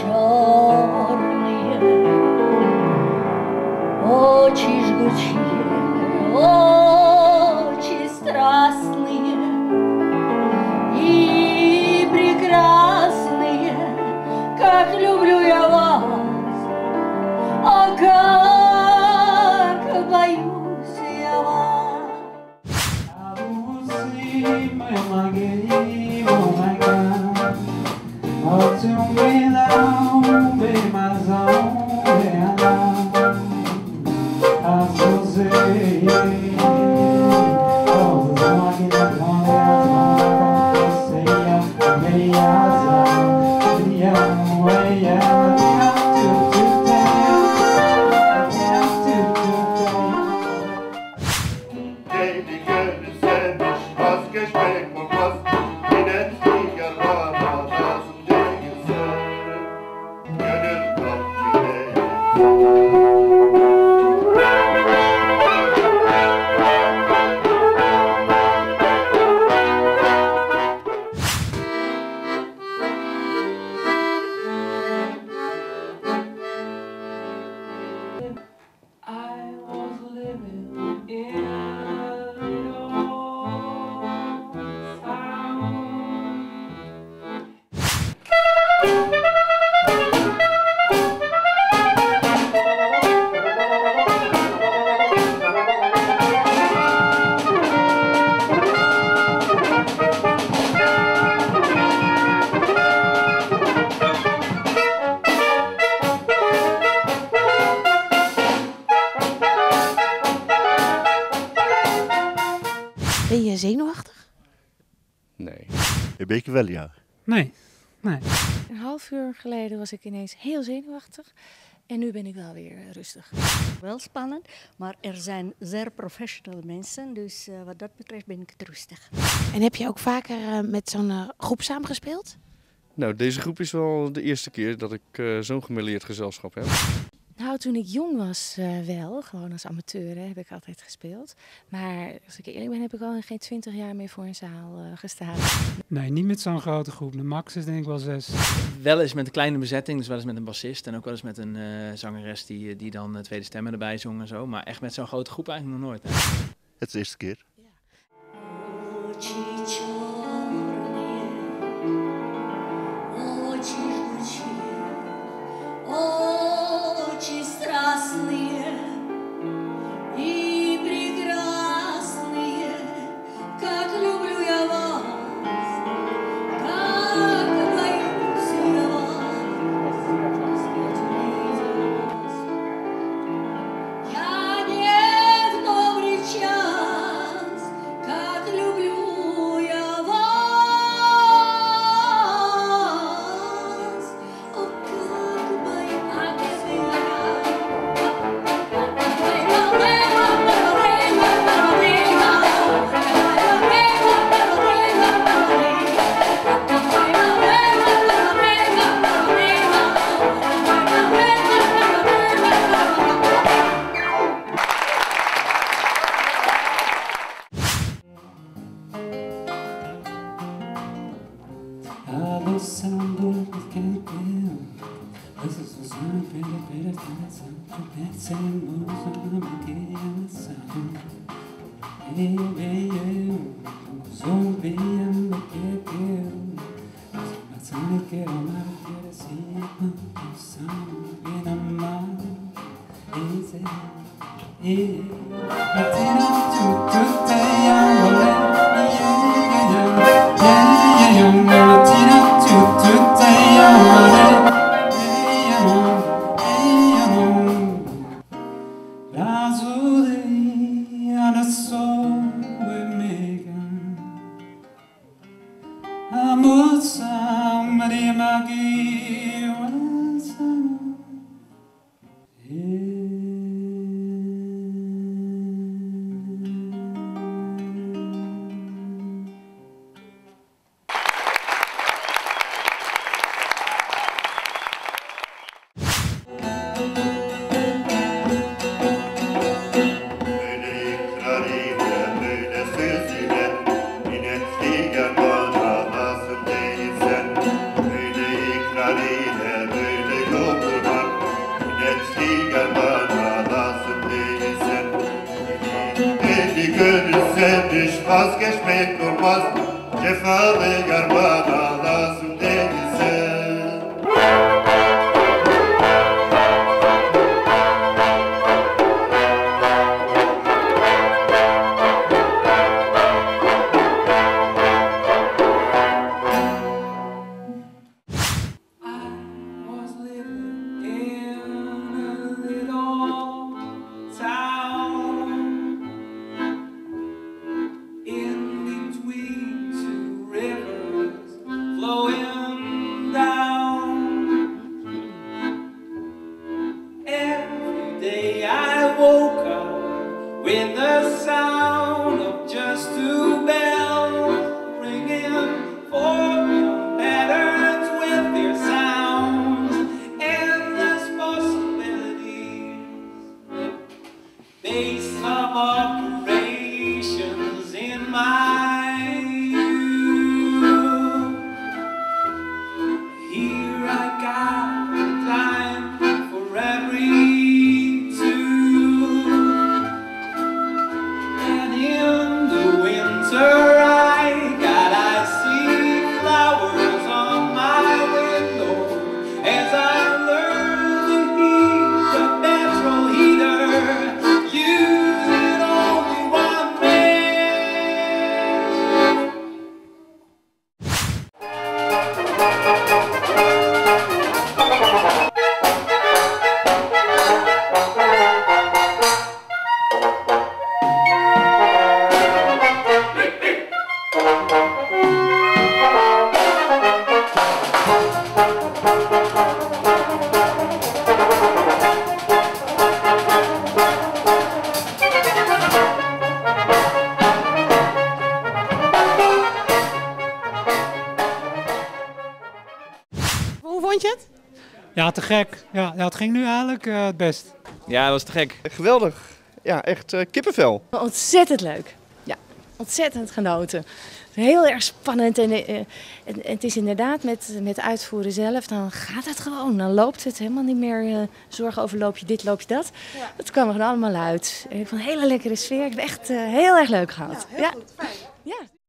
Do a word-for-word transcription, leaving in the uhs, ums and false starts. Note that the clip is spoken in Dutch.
черные, очи жгучие, очи страстные и прекрасные, как люблю я вас, а как боюсь я вас. Oh, to me now, be my zone, yeah, I so say, oh, the song is a song, I say, yeah, me, I say, yeah, way, yeah. Ben je zenuwachtig? Nee. Een beetje wel, ja. Nee. nee. Een half uur geleden was ik ineens heel zenuwachtig. En nu ben ik wel weer rustig. Wel spannend, maar er zijn zeer professionele mensen. Dus uh, wat dat betreft ben ik het rustig. En heb je ook vaker uh, met zo'n uh, groep samengespeeld? Nou, deze groep is wel de eerste keer dat ik uh, zo'n gemêleerd gezelschap heb. Nou, toen ik jong was uh, wel, gewoon als amateur hè, heb ik altijd gespeeld. Maar als ik eerlijk ben, heb ik al in geen twintig jaar meer voor een zaal uh, gestaan. Nee, niet met zo'n grote groep. De max is denk ik wel zes. Wel eens met een kleine bezetting, dus wel eens met een bassist en ook wel eens met een uh, zangeres die, die dan uh, tweede stemmen erbij zong en zo. Maar echt met zo'n grote groep eigenlijk nog nooit. Hè. Het is de eerste keer. Ja. Hallelujah. Vazgeçmek durmaz, cefalı yarmana lazım değilse. Ja, te gek. Ja, het ging nu eigenlijk uh, het best. Ja, dat was te gek. Geweldig. Ja, echt uh, kippenvel. Ontzettend leuk. Ja, ontzettend genoten. Heel erg spannend en uh, het, het is inderdaad met, met uitvoeren zelf, dan gaat het gewoon. Dan loopt het helemaal niet meer uh, zorgen over loop je dit, loop je dat. Ja. Dat kwam er gewoon allemaal uit. En ik vond een hele lekkere sfeer. Ik heb echt uh, heel erg leuk gehad. Ja, heel ja. Goed. Fijn. Ja.